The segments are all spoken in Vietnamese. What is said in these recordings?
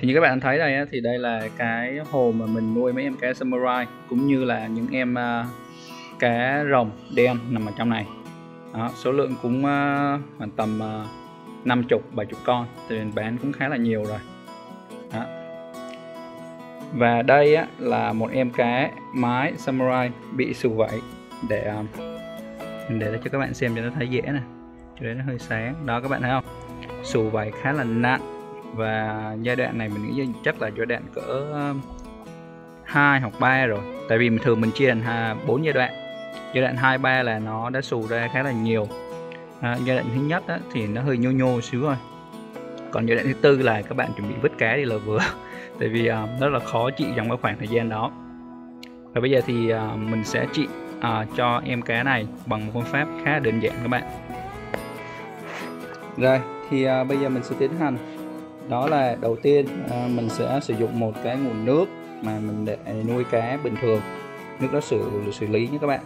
Thì như các bạn thấy đây thì đây là cái hồ mà mình nuôi mấy em cá Samurai cũng như là những em cá rồng đen nằm ở trong này. Đó, số lượng cũng khoảng tầm 50, 70 con thì mình bán cũng khá là nhiều rồi. Đó. Và đây á, là một em cá mái Samurai bị sù vẩy, để mình để cho các bạn xem cho nó thấy dễ nè, cho nó hơi sáng. Đó các bạn thấy không? Sù vẩy khá là nặng và giai đoạn này mình nghĩ chắc là giai đoạn cỡ 2 hoặc 3 rồi. Tại vì thường mình chia thành 4 giai đoạn. Giai đoạn 2, 3 là nó đã sù ra khá là nhiều. Giai đoạn thứ nhất á, thì nó hơi nhô nhô xíu thôi. Còn giai đoạn thứ tư là các bạn chuẩn bị vứt cá đi là vừa. Tại vì rất là khó trị trong cái khoảng thời gian đó. Và bây giờ thì mình sẽ trị cho em cá này bằng một phương pháp khá đơn giản các bạn. Rồi thì bây giờ mình sẽ tiến hành. Đó là đầu tiên mình sẽ sử dụng một cái nguồn nước mà mình để nuôi cá bình thường, nước đó xử lý nha các bạn.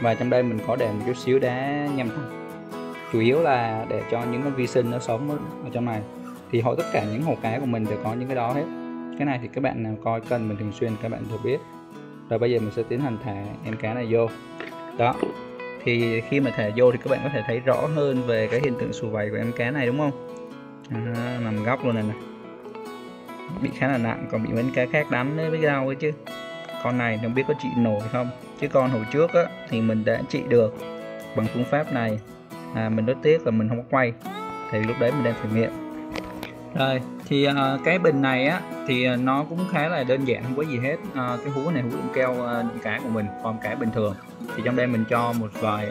Và trong đây mình có để một chút xíu đá nham thạch, chủ yếu là để cho những con vi sinh nó sống ở trong này. Thì tất cả những hồ cá của mình đều có những cái đó hết. Cái này thì các bạn nào coi kênh mình thường xuyên các bạn đều biết. Rồi bây giờ mình sẽ tiến hành thả em cá này vô. Đó, thì khi mà thả vô thì các bạn có thể thấy rõ hơn về cái hiện tượng sù vẩy của em cá này đúng không? Nằm góc luôn này nè, bị khá là nặng, còn bị mấy cá khác đánh đấy với rau ấy chứ. Con này không biết có trị nổi không, chứ con hồi trước á, thì mình đã trị được bằng phương pháp này. Mình rất tiếc là mình không có quay, thì lúc đấy mình đang thử nghiệm. Rồi thì cái bình này á, thì nó cũng khá là đơn giản, không có gì hết. Cái hũ này hũ đựng keo đựng cá của mình, form cá bình thường. Thì trong đây mình cho một vài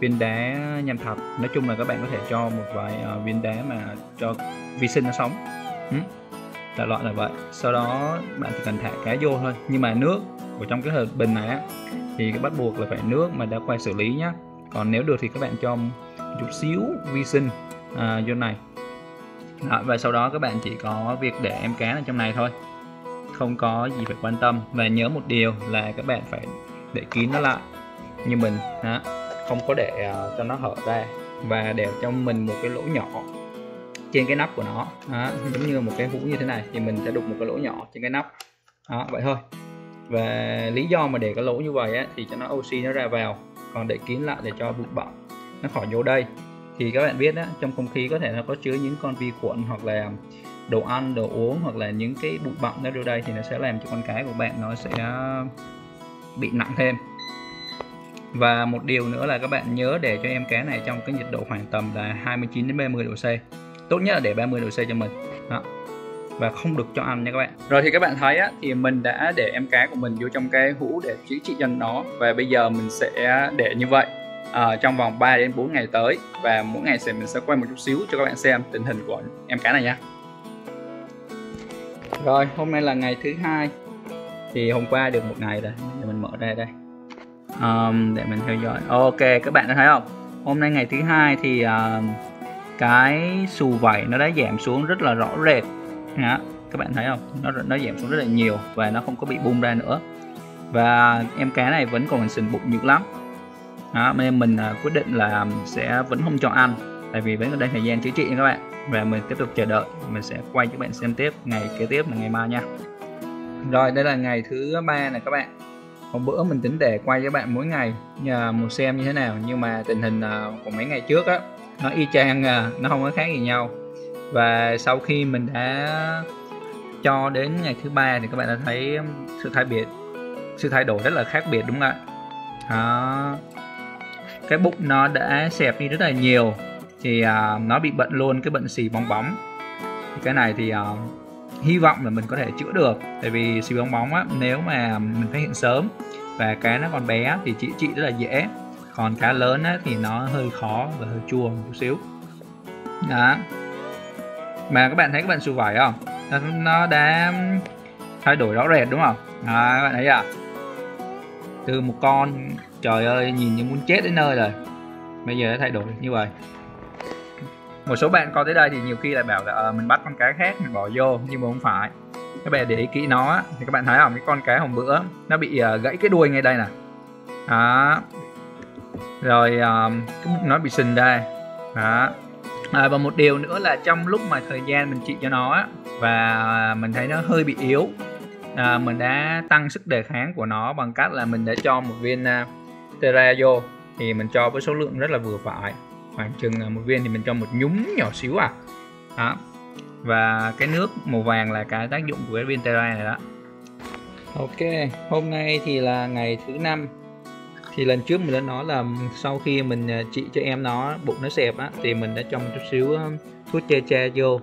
viên đá nham thạch. Nói chung là các bạn có thể cho một vài viên đá mà cho vi sinh nó sống, đại loại là vậy. Sau đó bạn chỉ cần thả cá vô thôi. Nhưng mà nước của trong cái bình này á, thì bắt buộc là phải nước mà đã qua xử lý nhá. Còn nếu được thì các bạn cho một chút xíu vi sinh vô này. Đó, và sau đó các bạn chỉ có việc để em cá ở trong này thôi, không có gì phải quan tâm. Và nhớ một điều là các bạn phải để kín nó lại như mình, không có để cho nó hở ra, và để cho mình một cái lỗ nhỏ trên cái nắp của nó. Đó, giống như một cái hũ như thế này thì mình sẽ đục một cái lỗ nhỏ trên cái nắp. Đó, vậy thôi. Và lý do mà để cái lỗ như vậy á, thì cho nó oxy nó ra vào, còn để kín lại để cho bụi bặm nó khỏi vô đây. Thì các bạn biết đó, trong không khí có thể nó có chứa những con vi khuẩn hoặc là đồ ăn, đồ uống hoặc là những cái bụi bặm nó vô đây, thì nó sẽ làm cho con cá của bạn nó sẽ bị nặng thêm. Và một điều nữa là các bạn nhớ để cho em cá này trong cái nhiệt độ khoảng tầm là 29 đến 30 độ C. Tốt nhất là để 30 độ C cho mình. Đó. Và không được cho ăn nha các bạn. Rồi thì các bạn thấy á, thì mình đã để em cá của mình vô trong cái hũ để chữa trị dần nó. Và bây giờ mình sẽ để như vậy trong vòng 3 đến 4 ngày tới. Và mỗi ngày mình sẽ quay một chút xíu cho các bạn xem tình hình của em cá này nha. Rồi hôm nay là ngày thứ hai. Thì hôm qua được một ngày rồi. Để mình mở ra đây để mình theo dõi. Ok, các bạn đã thấy không? Hôm nay ngày thứ hai thì cái sù vẩy nó đã giảm xuống rất là rõ rệt. Đó, các bạn thấy không? Nó giảm xuống rất là nhiều và nó không có bị bung ra nữa. Và em cá này vẫn còn sình bụng dữ lắm. Đó, nên mình quyết định là sẽ vẫn không cho ăn, tại vì vẫn còn đang thời gian chữa trị các bạn. Và mình tiếp tục chờ đợi, mình sẽ quay cho các bạn xem tiếp ngày kế tiếp là ngày mai nha. Rồi đây là ngày thứ ba này các bạn. Hôm bữa mình tính để quay cho bạn mỗi ngày một xem như thế nào, nhưng mà tình hình của mấy ngày trước á, nó y chang, nó không có khác gì nhau. Và sau khi mình đã cho đến ngày thứ ba thì các bạn đã thấy sự thay đổi rất là khác biệt đúng không ạ? Đó. Cái bụng nó đã xẹp đi rất là nhiều, thì nó bị bệnh luôn, cái bệnh xì bong bóng. Cái này thì hy vọng là mình có thể chữa được, tại vì xì bong bóng á, nếu mà mình phát hiện sớm và cá nó còn bé thì chữa trị rất là dễ. Còn cá lớn á, thì nó hơi khó và hơi chua một chút xíu. Đó. Mà các bạn thấy các bạn sù vẩy không? Nó đã thay đổi rõ rệt đúng không? Đó, các bạn thấy à? Từ một con trời ơi nhìn như muốn chết đến nơi rồi, bây giờ đã thay đổi như vậy. Một số bạn coi tới đây thì nhiều khi lại bảo là mình bắt con cá khác mình bỏ vô, nhưng mà không phải. Các bạn để ý kỹ nó thì các bạn thấy không? Cái con cá hôm bữa nó bị gãy cái đuôi ngay đây nè. Đó. Rồi nó bị sình ra. Đó. Và một điều nữa là trong lúc mà thời gian mình trị cho nó và mình thấy nó hơi bị yếu. Mình đã tăng sức đề kháng của nó bằng cách là mình đã cho một viên tetra vô, thì mình cho với số lượng rất là vừa phải, khoảng chừng một viên thì mình cho một nhúng nhỏ xíu à đó. Và cái nước màu vàng là cái tác dụng của cái viên tetra này đó. Ok, hôm nay thì là ngày thứ năm. Thì lần trước mình đã nói là sau khi mình trị cho em nó bụng nó xẹp á, thì mình đã cho một chút xíu thuốc tetra vô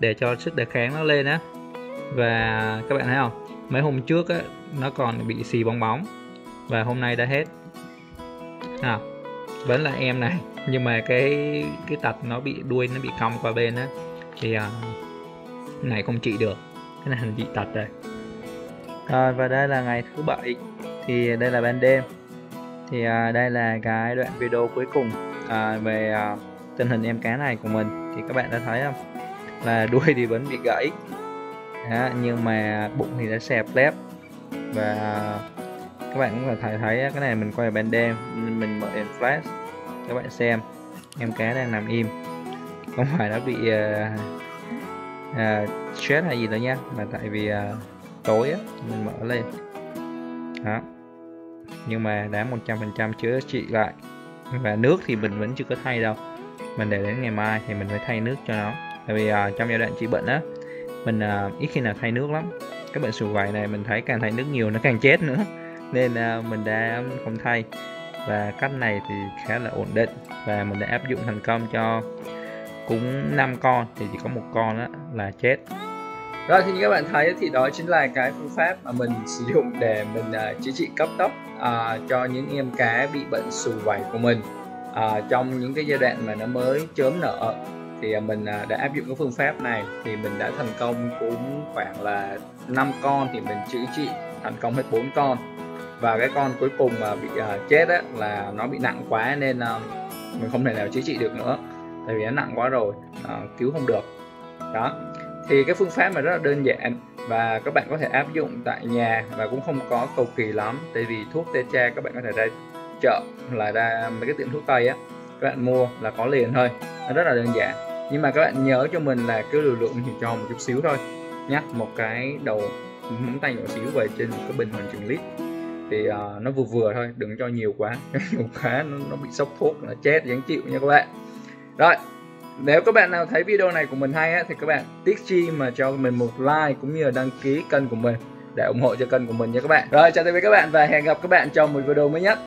để cho sức đề kháng nó lên á. Và các bạn thấy không, mấy hôm trước á, nó còn bị xì bong bóng và hôm nay đã hết à, vẫn là em này, nhưng mà cái tật nó bị đuôi nó bị cong qua bên á, thì này không trị được, cái này bị tật rồi. Rồi, và đây là ngày thứ bảy, thì đây là ban đêm, thì đây là cái đoạn video cuối cùng về tình hình em cá này của mình. Thì các bạn đã thấy không, là đuôi thì vẫn bị gãy đó, nhưng mà bụng thì đã xẹp lép. Và các bạn cũng có thể thấy cái này mình quay ban đêm, mình mở đèn flash, các bạn xem em cá đang nằm im, không phải nó bị stress hay gì đó nha, mà tại vì tối á, mình mở lên đó. Nhưng mà đã 100% chữa trị lại, và nước thì mình vẫn chưa có thay đâu, mình để đến ngày mai thì mình mới thay nước cho nó. Tại vì trong giai đoạn trị bệnh á, mình ít khi nào thay nước lắm. Cái bệnh sùi vầy này mình thấy càng thay nước nhiều nó càng chết nữa, nên mình đã không thay. Và cách này thì khá là ổn định, và mình đã áp dụng thành công cho cũng 5 con thì chỉ có một con á là chết. Rồi thì như các bạn thấy thì đó chính là cái phương pháp mà mình sử dụng để mình chữa trị cấp tốc cho những em cá bị bệnh sùi vẩy của mình trong những cái giai đoạn mà nó mới chớm nở. Thì mình đã áp dụng cái phương pháp này thì mình đã thành công cũng khoảng là 5 con thì mình chữa trị thành công hết 4 con. Và cái con cuối cùng mà bị chết á, là nó bị nặng quá nên mình không thể nào chữa trị được nữa, tại vì nó nặng quá rồi, cứu không được đó. Thì cái phương pháp mà rất là đơn giản và các bạn có thể áp dụng tại nhà, và cũng không có cầu kỳ lắm, tại vì thuốc tetra các bạn có thể ra chợ, là ra mấy cái tiệm thuốc tây á, các bạn mua là có liền thôi, nó rất là đơn giản. Nhưng mà các bạn nhớ cho mình là cái liều lượng thì cho một chút xíu thôi nhé, một cái đầu móng tay nhỏ xíu về trên một cái bình khoảng chừng lít, thì nó vừa vừa thôi, đừng cho nhiều quá nó bị sốc thuốc là chết dáng chịu nha các bạn. Rồi, nếu các bạn nào thấy video này của mình hay á, thì các bạn tiếc chi mà cho mình một like cũng như là đăng ký kênh của mình để ủng hộ cho kênh của mình nha các bạn. Rồi, chào tạm biệt các bạn và hẹn gặp các bạn trong một video mới nhất.